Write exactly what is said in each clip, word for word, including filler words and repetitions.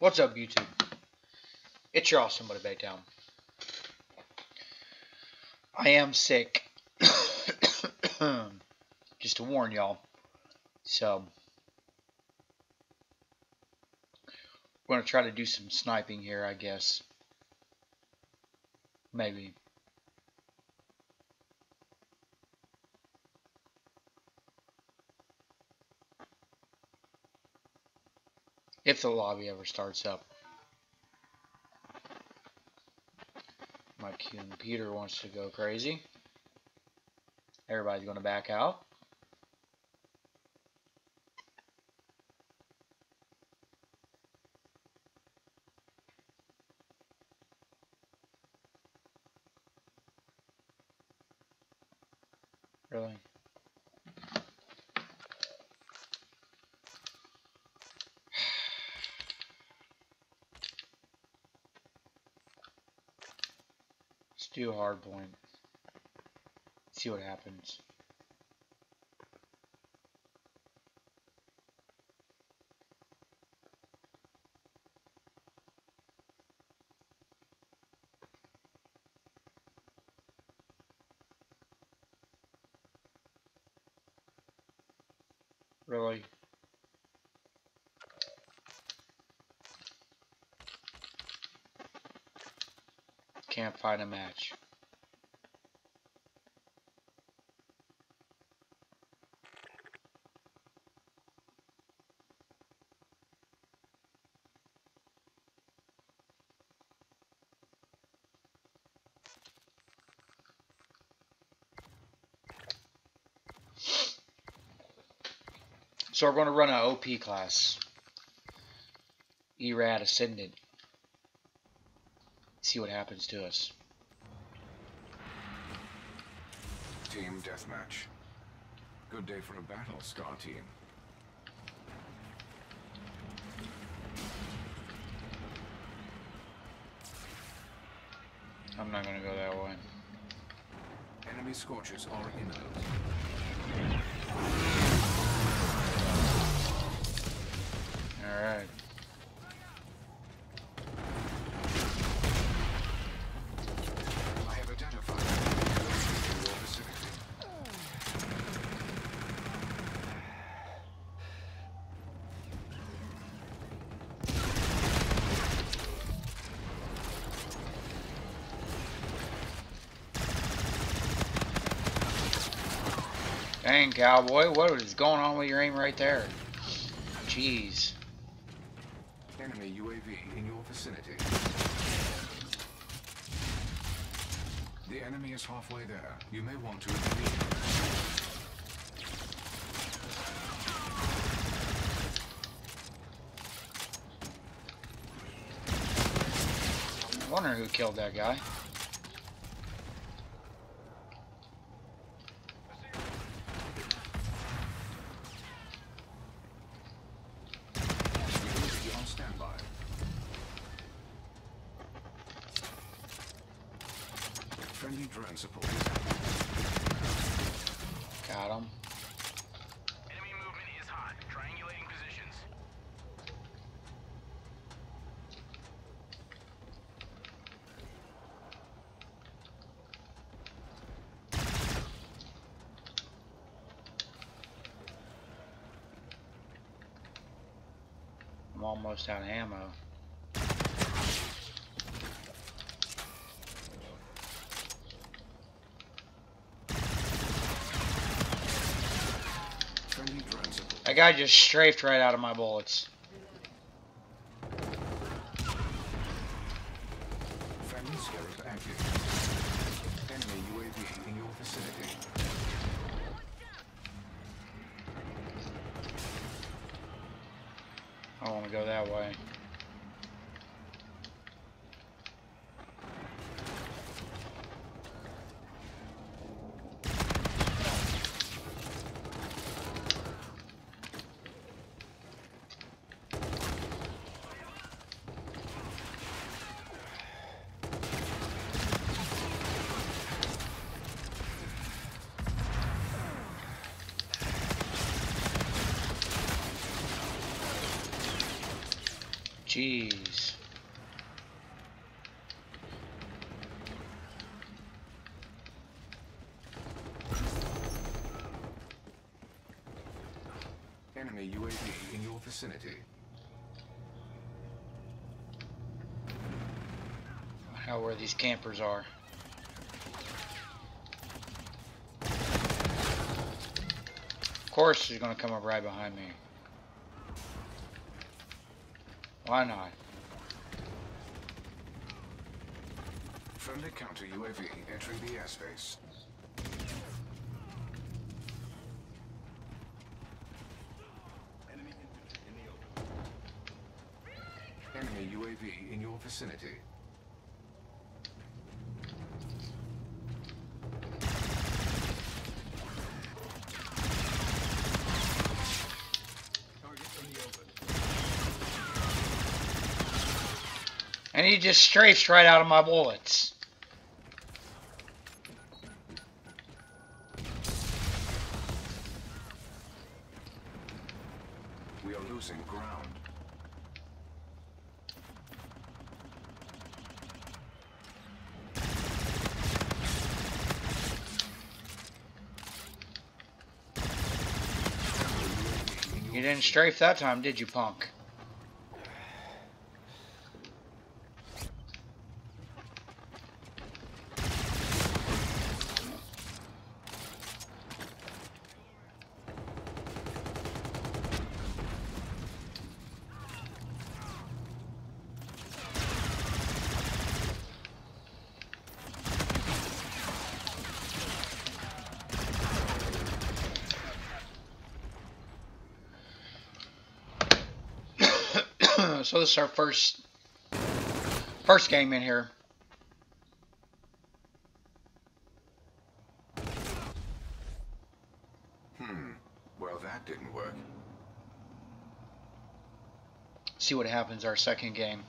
What's up, YouTube? It's your awesome buddy Baytown. I am sick. Just to warn y'all. So, we're going to try to do some sniping here, I guess. Maybe. If the lobby ever starts up. My computer wants to go crazy. Everybody's going to back out. Really? Let's do a hard point. See what happens. Really? Can't find a match. So we're going to run an O P class, E rad Ascendant, see what happens to us. Team deathmatch. Good day for a battle, Star Team. I'm not going to go that way. Enemy scorches are imminent. Alright. I have identified your vicinity. Dang, cowboy, what is going on with your aim right there? Jeez. Enemy U A V in your vicinity. The enemy is halfway there. You may want to intervene. I wonder who killed that guy. Friendly drone support. Got him. Enemy movement is hot. Triangulating positions. I'm almost out of ammo. That guy just strafed right out of my bullets. Enemy U A V in your vicinity. I want to go that way. Jeez. Enemy U A V in your vicinity. How where these campers are. Of course he's gonna come up right behind me. Why not? Friendly counter U A V entering the airspace. Enemy infantry in the open. Enemy U A V in your vicinity. And he just strafes right out of my bullets. We are losing ground. You didn't strafe that time, did you, punk? So this is our first first game in here. Hmm. Well, that didn't work. See what happens our second game.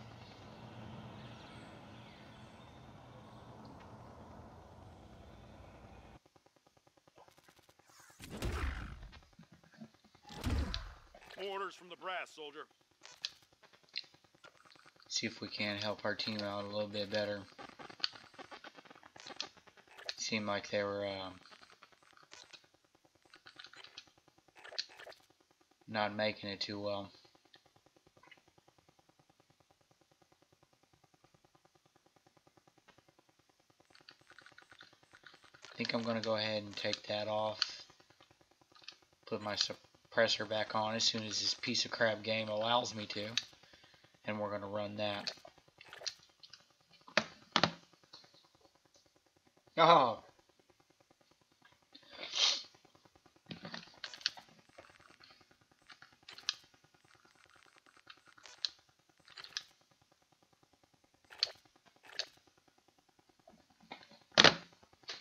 Orders from the brass, soldier. See if we can help our team out a little bit better. Seemed like they were uh, not making it too well. I think I'm going to go ahead and take that off. Put my suppressor back on as soon as this piece of crap game allows me to. And we're going to run that. Oh.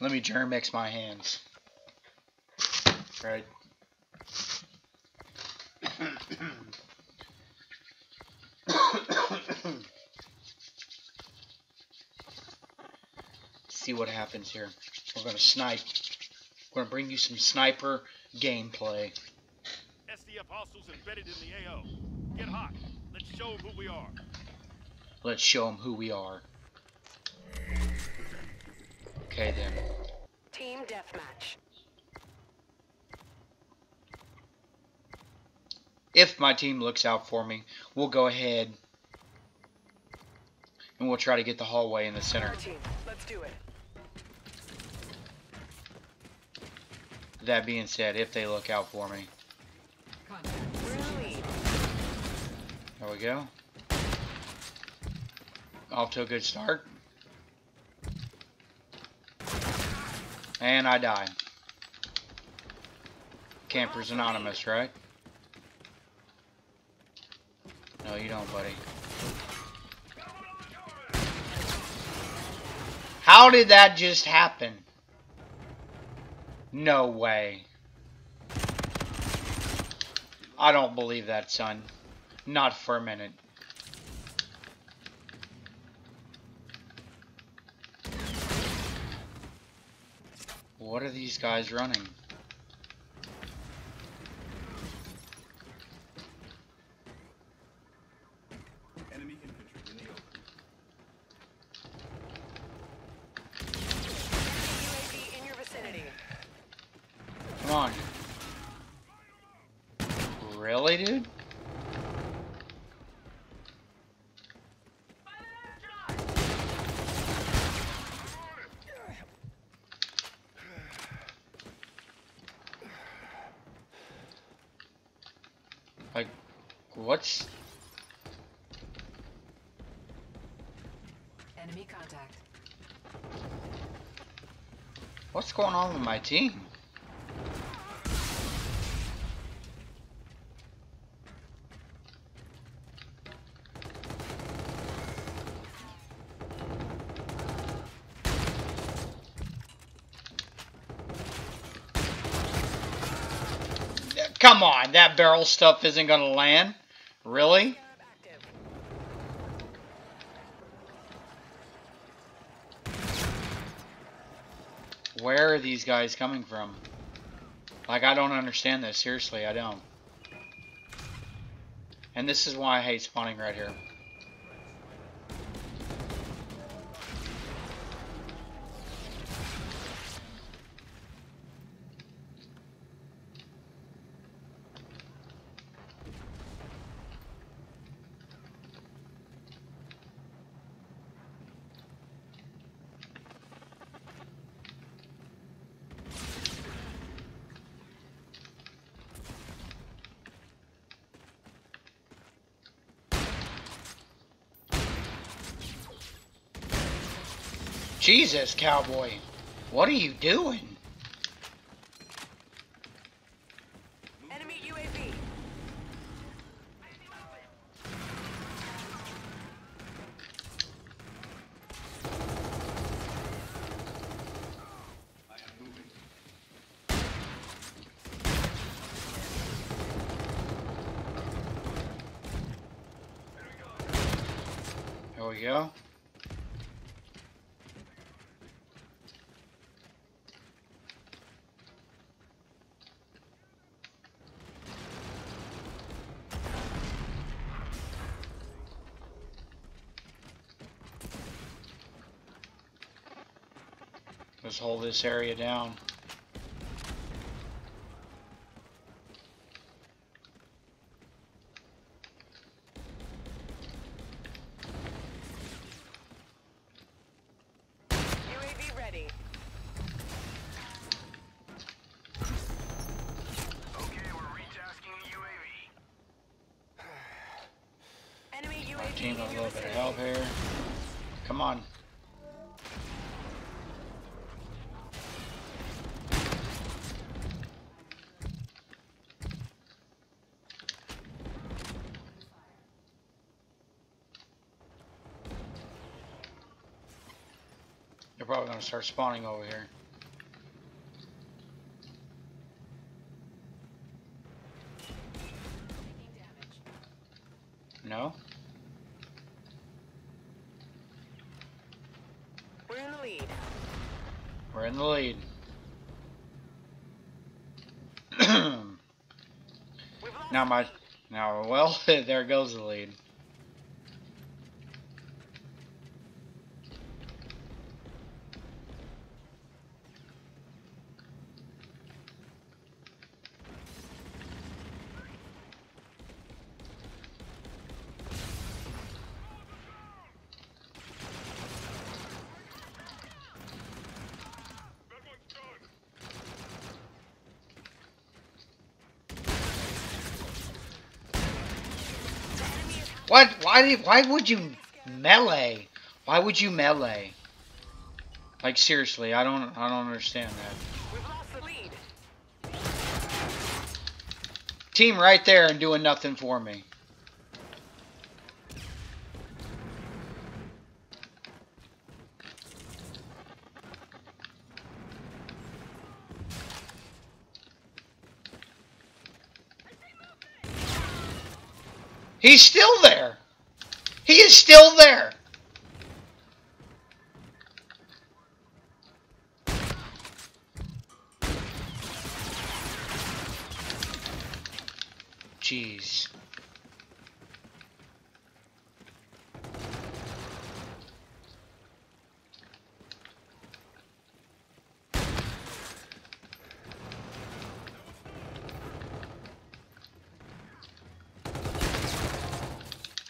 Let me Germ-X my hands. All right. See what happens here. We're gonna snipe. We're gonna bring you some sniper gameplay. S D Apostles embedded in the A O. Get hot. Let's show them who we are. Let's show them who we are. Okay then. Team deathmatch. If my team looks out for me, we'll go ahead and we'll try to get the hallway in the center. Let's do it. That being said, if they look out for me. Really? There we go. Off to a good start. And I died. Campers Anonymous, right? No, you don't, buddy. How did that just happen? No way. I don't believe that, son. Not for a minute. What are these guys running? U A V in your vicinity. Come on. Really, dude? Like, what's... Enemy contact. What's going on with my team? Come on, that barrel stuff isn't going to land. Really? Where are these guys coming from? Like, I don't understand this. Seriously, I don't. And this is why I hate spawning right here. Jesus, Cowboy. What are you doing? Enemy U A V. I am moving. There we go. Let's hold this area down. U A V ready. Okay, we're retasking the U A V. Enemy U A V. Our team needs a little bit of help here. Come on. They're probably going to start spawning over here. No? We're in the lead. We're in the lead. Now my... Now, well, there goes the lead. What? Why did? Why would you melee? Why would you melee? Like seriously, I don't. I don't understand that. We've lost the lead. Team right there and doing nothing for me. He's still there. He is still there. Jeez.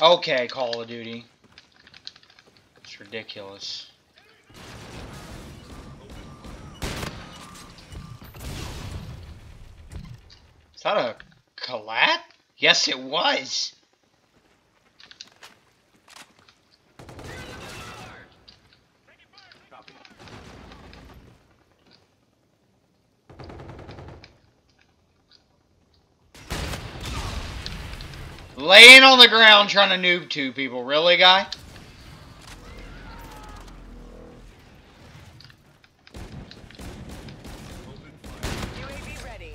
Okay, Call of Duty. It's ridiculous. Is that a collab? Yes, it was. Laying on the ground trying to noob two people. Really, guy? U A V ready.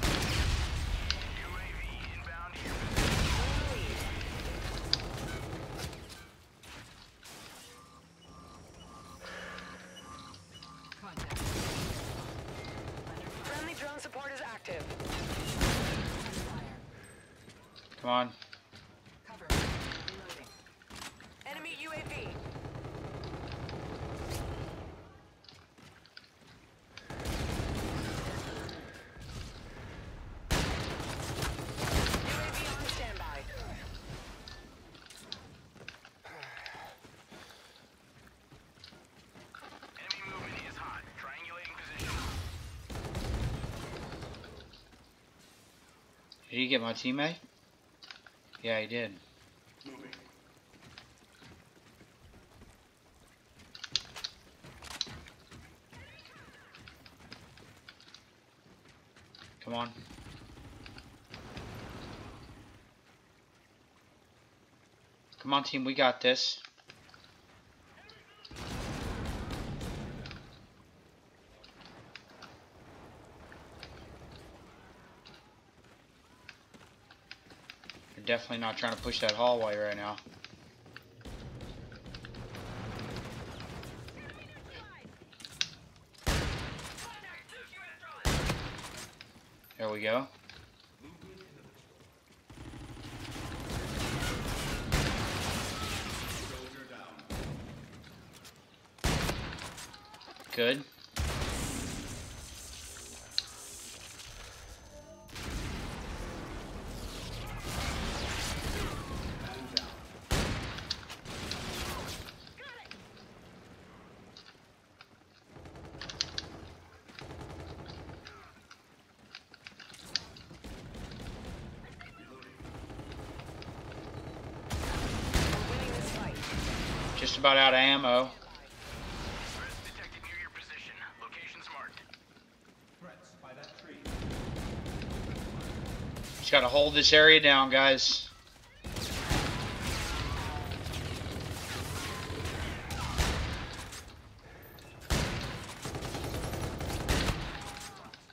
U A V inbound here. Contact. Friendly drone support is active. Come on. Cover. Reloading. Enemy U A V. U A V on standby. Enemy movement is hot. Triangulating position. Did you get my teammate? Yeah, I did. Moving. Come on. Come on, team, we got this. Definitely not trying to push that hallway right now. There we go. Good. Just about out of ammo. Threats detected near your position. Locations marked. Threats by that tree. Just gotta hold this area down, guys.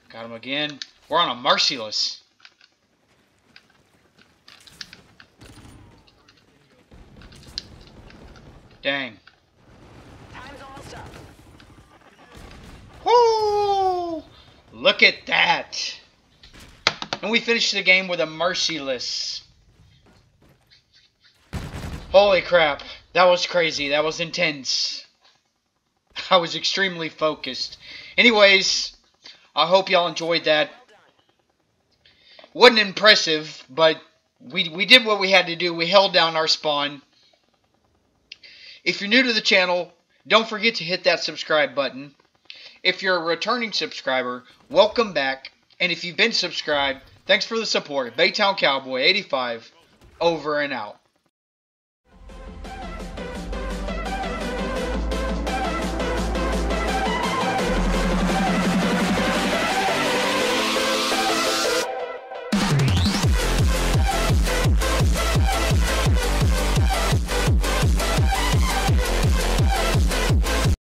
Got him again. We're on a merciless. Dang. Time's almost up. Woo! Look at that. And we finished the game with a merciless. Holy crap. That was crazy. That was intense. I was extremely focused. Anyways, I hope y'all enjoyed that. Wasn't impressive, but we, we did what we had to do. We held down our spawn. If you're new to the channel, don't forget to hit that subscribe button. If you're a returning subscriber, welcome back. And if you've been subscribed, thanks for the support. Baytown Cowboy eighty-five, over and out.